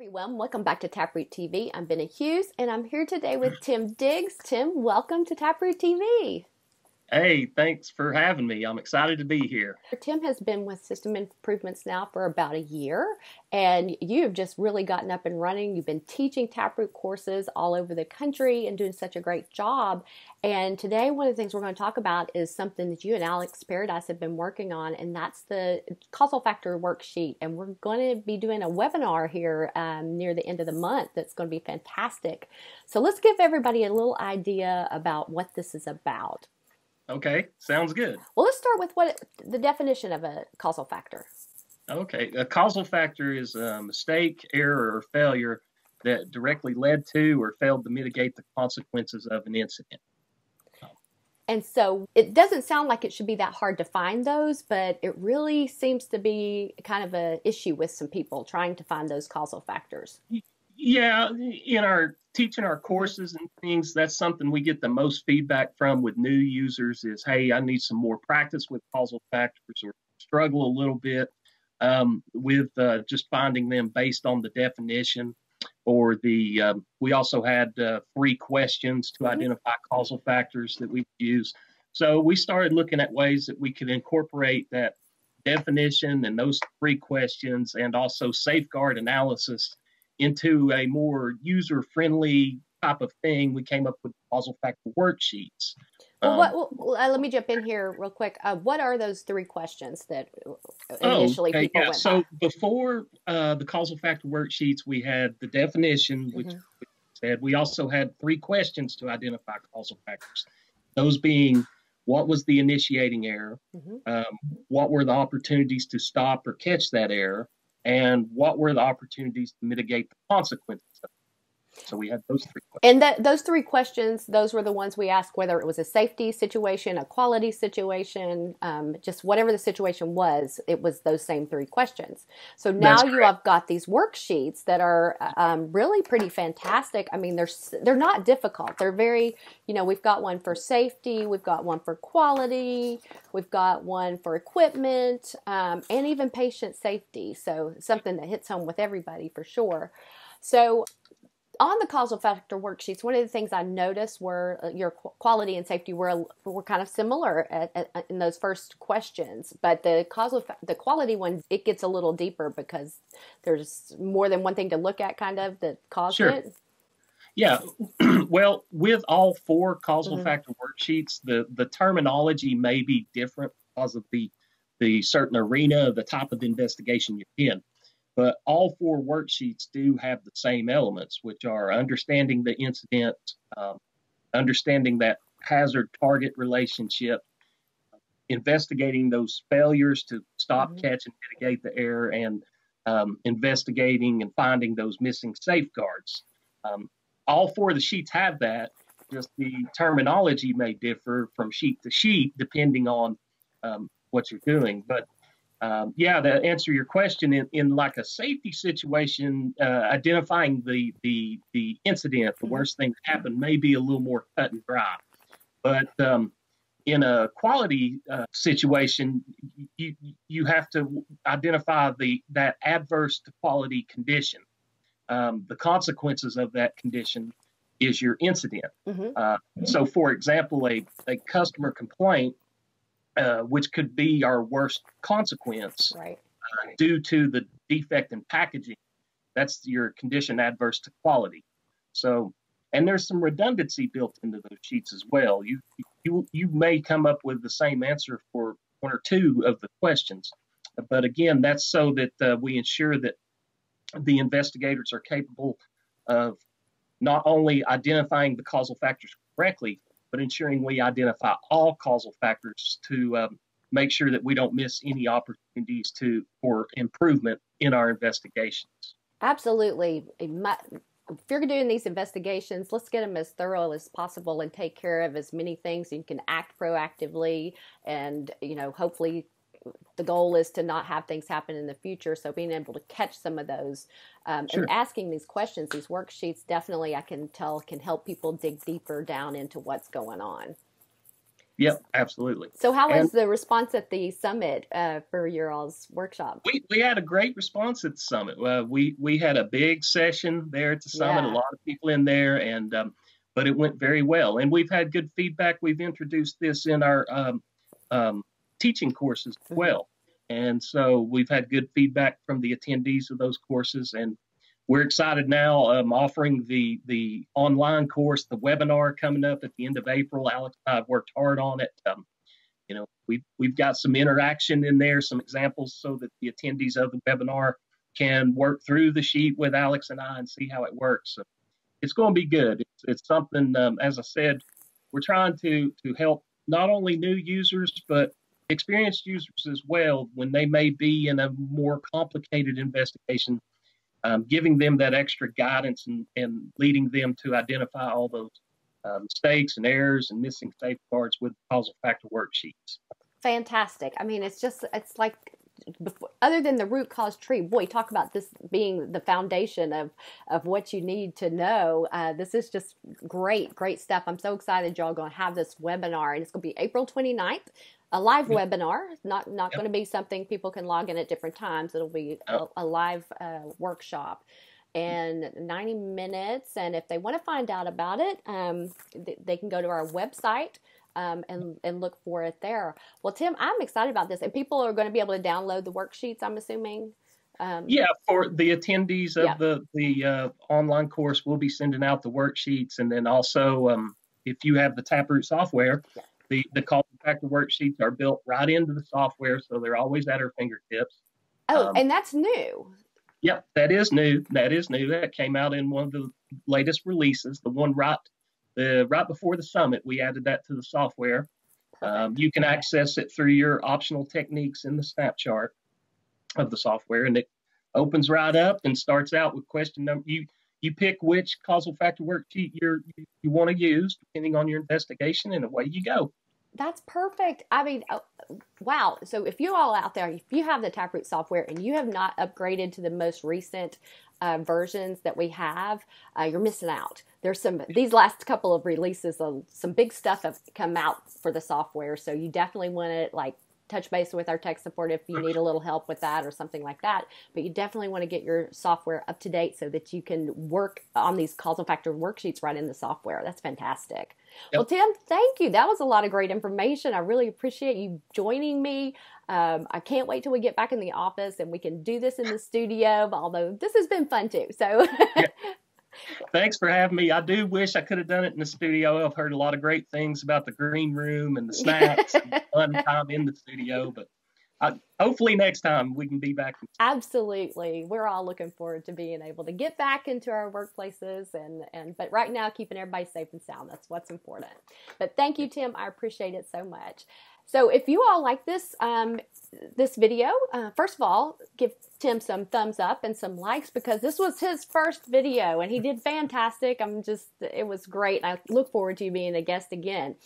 everyone, welcome back to Taproot TV. I'm Benna Hughes, and I'm here today with Tim Diggs. Tim, welcome to Taproot TV. Hey, thanks for having me. I'm excited to be here. Tim has been with System Improvements now for about a year, and you've just really gotten up and running. You've been teaching Taproot courses all over the country and doing such a great job. And today, one of the things we're going to talk about is something that you and Alex Paradies have been working on, and that's the causal factor worksheet. And we're going to be doing a webinar here near the end of the month that's going to be fantastic. So let's give everybody a little idea about what this is about. Okay, sounds good. Well, let's start with what the definition of a causal factor. Okay, a causal factor is a mistake, error, or failure that directly led to or failed to mitigate the consequences of an incident. And so it doesn't sound like it should be that hard to find those, but it really seems to be kind of an issue with some people trying to find those causal factors. Yeah, in our teaching our courses and things, that's something we get the most feedback from with new users is, hey, I need some more practice with causal factors, or struggle a little bit with just finding them based on the definition. Or the we also had free questions to identify causal factors that we use. So we started looking at ways that we could incorporate that definition and those free questions and also safeguard analysis into a more user-friendly type of thing. We came up with causal factor worksheets. Let me jump in here real quick. What are those three questions that initially people went so by? Before the causal factor worksheets, we had the definition, which we said. We also had three questions to identify causal factors, those being what was the initiating error, what were the opportunities to stop or catch that error, and what were the opportunities to mitigate the consequences of it. So we had those three questions. And those three questions, those were the ones we asked, whether it was a safety situation, a quality situation, just whatever the situation was, it was those same three questions. So now you have got these worksheets that are really pretty fantastic. I mean, they're not difficult. They're very, you know, we've got one for safety, we've got one for quality, we've got one for equipment, and even patient safety. So something that hits home with everybody for sure. So on the causal factor worksheets, one of the things I noticed were your quality and safety were kind of similar in those first questions, but the quality one, it gets a little deeper because there's more than one thing to look at kind of that caused it. Yeah. Well, with all four causal factor worksheets, the terminology may be different because of the certain arena, the type of investigation you're in. But all four worksheets do have the same elements, which are understanding the incident, understanding that hazard-target relationship, investigating those failures to stop, catch, and mitigate the error, and investigating and finding those missing safeguards. All four of the sheets have that, just the terminology may differ from sheet to sheet depending on what you're doing. But yeah, to answer your question, in like a safety situation, identifying the incident, the worst thing that happened, may be a little more cut and dry. But in a quality situation, you have to identify that adverse to quality condition. The consequences of that condition is your incident. So, for example, a customer complaint, which could be our worst consequence due to the defect in packaging. That's your condition adverse to quality. So, and there's some redundancy built into those sheets as well. You may come up with the same answer for one or two of the questions. But again, that's so that we ensure that the investigators are capable of not only identifying the causal factors correctly, but ensuring we identify all causal factors to make sure that we don't miss any opportunities for improvement in our investigations. Absolutely. If you're doing these investigations, let's get them as thorough as possible and take care of as many things. You can act proactively and, you know, hopefully the goal is to not have things happen in the future. So being able to catch some of those and asking these questions, these worksheets, definitely I can tell can help people dig deeper down into what's going on. Yep, absolutely. So how was the response at the summit for your all's workshop? We had a great response at the summit. We had a big session there at the summit, a lot of people in there, and but it went very well. And we've had good feedback. We've introduced this in our teaching courses as well. And so we've had good feedback from the attendees of those courses, and we're excited now. I'm offering the online course, the webinar coming up at the end of April. Alex and I have worked hard on it. You know, we've got some interaction in there, some examples, so that the attendees of the webinar can work through the sheet with Alex and I and see how it works. So it's going to be good. It's something, as I said, we're trying to help not only new users, but experienced users as well when they may be in a more complicated investigation. Giving them that extra guidance and leading them to identify all those mistakes and errors and missing safeguards with causal factor worksheets. Fantastic. I mean, it's just, it's like, before, other than the root cause tree, boy, talk about this being the foundation of what you need to know. This is just great, great stuff. I'm so excited y'all going to have this webinar, and it's going to be April 29th. A live webinar, not going to be something people can log in at different times. It'll be a live workshop, and 90 minutes. And if they want to find out about it, they can go to our website and look for it there. Well, Tim, I'm excited about this, and people are going to be able to download the worksheets, I'm assuming. Yeah, for the attendees of the online course, we'll be sending out the worksheets, and then also if you have the Taproot software. Yeah. The causal factor worksheets are built right into the software, so they're always at our fingertips. Oh, and that's new. Yep, that is new. That is new. That came out in one of the latest releases, the one right before the summit. We added that to the software. You can access it through your optional techniques in the snap chart of the software, and it opens right up and starts out with question number. You pick which causal factor worksheet you want to use, depending on your investigation, and away you go. That's perfect. I mean, wow. So if you all out there, if you have the Taproot software and you have not upgraded to the most recent versions that we have, you're missing out. There's some, these last couple of releases, some big stuff have come out for the software. So you definitely want to like touch base with our tech support if you need a little help with that or something like that. But you definitely want to get your software up to date so that you can work on these causal factor worksheets right in the software. That's fantastic. Yep. Well, Tim, thank you. That was a lot of great information. I really appreciate you joining me. I can't wait till we get back in the office and we can do this in the studio, although this has been fun too. So thanks for having me. I do wish I could have done it in the studio. I've heard a lot of great things about the green room and the snacks and the fun time in the studio, but hopefully next time we can be back. Absolutely. We're all looking forward to being able to get back into our workplaces, and but right now, keeping everybody safe and sound. That's what's important. But thank you, Tim. I appreciate it so much. So if you all like this this video, first of all, give Tim some thumbs up and some likes, because this was his first video and he did fantastic. It was great. I look forward to you being a guest again.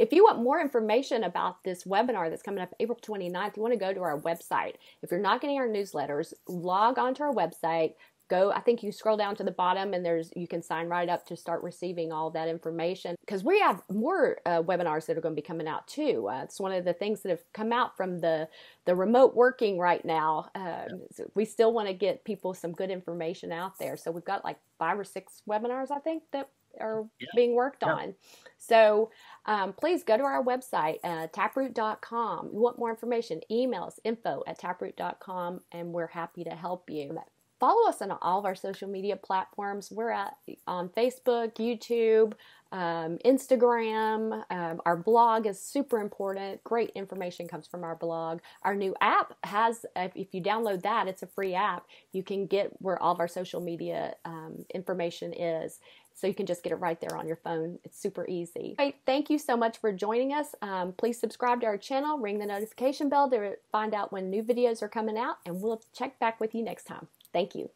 If you want more information about this webinar that's coming up April 29th, you want to go to our website. If you're not getting our newsletters, log onto our website. Go, I think you scroll down to the bottom and you can sign right up to start receiving all that information, because we have more webinars that are going to be coming out too. It's one of the things that have come out from the remote working right now. So we still want to get people some good information out there. So we've got like 5 or 6 webinars, I think, that are being worked on. So please go to our website, taproot.com. You want more information, email us, info@taproot.com, and we're happy to help you. Follow us on all of our social media platforms. We're on Facebook, YouTube, Instagram. Our blog is super important. Great information comes from our blog. Our new app has, if you download that, it's a free app. You can get where all of our social media information is. So you can just get it right there on your phone. It's super easy. Hey, thank you so much for joining us. Please subscribe to our channel. Ring the notification bell to find out when new videos are coming out. And we'll check back with you next time. Thank you.